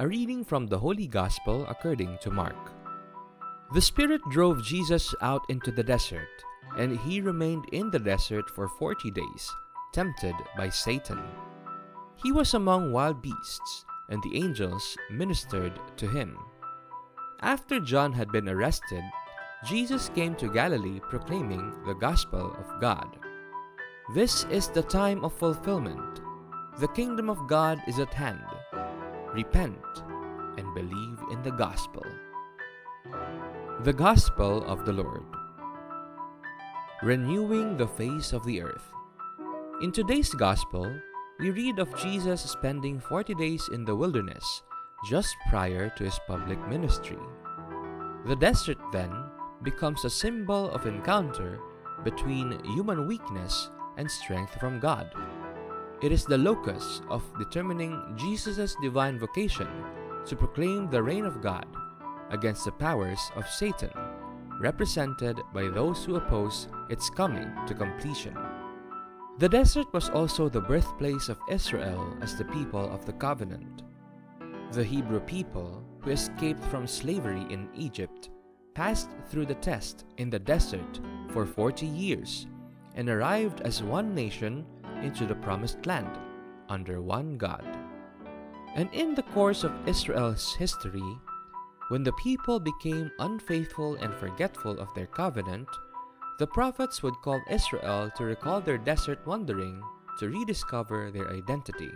A reading from the Holy Gospel according to Mark. The Spirit drove Jesus out into the desert, and he remained in the desert for 40 days, tempted by Satan. He was among wild beasts, and the angels ministered to him. After John had been arrested, Jesus came to Galilee proclaiming the gospel of God. This is the time of fulfillment. The kingdom of God is at hand. Repent and believe in the gospel. The Gospel of the Lord. Renewing the face of the earth. In today's gospel, we read of Jesus spending 40 days in the wilderness just prior to his public ministry. The desert then becomes a symbol of encounter between human weakness and strength from God. It is the locus of determining Jesus' divine vocation to proclaim the reign of God against the powers of Satan, represented by those who oppose its coming to completion. The desert was also the birthplace of Israel as the people of the covenant. The Hebrew people, who escaped from slavery in Egypt, passed through the test in the desert for 40 years and arrived as one nation into the promised land under one God. And in the course of Israel's history, when the people became unfaithful and forgetful of their covenant, the prophets would call Israel to recall their desert wandering to rediscover their identity.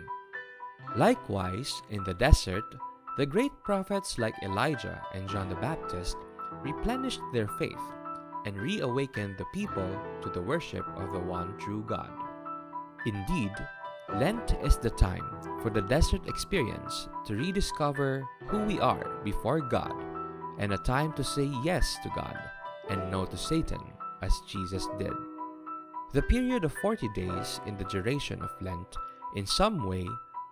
Likewise, in the desert, the great prophets like Elijah and John the Baptist replenished their faith and reawakened the people to the worship of the one true God. Indeed, Lent is the time for the desert experience to rediscover who we are before God, and a time to say yes to God and no to Satan, as Jesus did. The period of 40 days in the duration of Lent in some way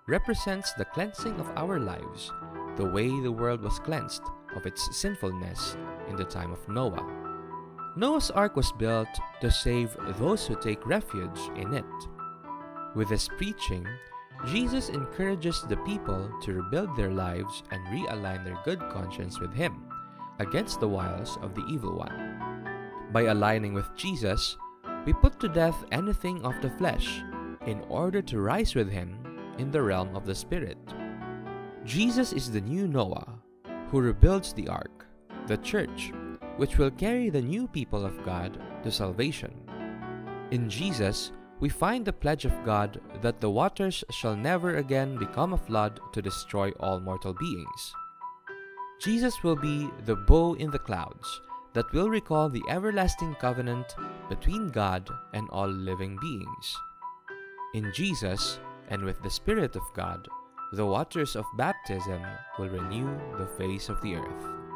represents the cleansing of our lives, the way the world was cleansed of its sinfulness in the time of Noah. Noah's Ark was built to save those who take refuge in it. With his preaching, Jesus encourages the people to rebuild their lives and realign their good conscience with him, against the wiles of the evil one. By aligning with Jesus, we put to death anything of the flesh in order to rise with him in the realm of the Spirit. Jesus is the new Noah who rebuilds the ark, the church, which will carry the new people of God to salvation. In Jesus, we find the pledge of God that the waters shall never again become a flood to destroy all mortal beings. Jesus will be the bow in the clouds that will recall the everlasting covenant between God and all living beings. In Jesus, and with the Spirit of God, the waters of baptism will renew the face of the earth.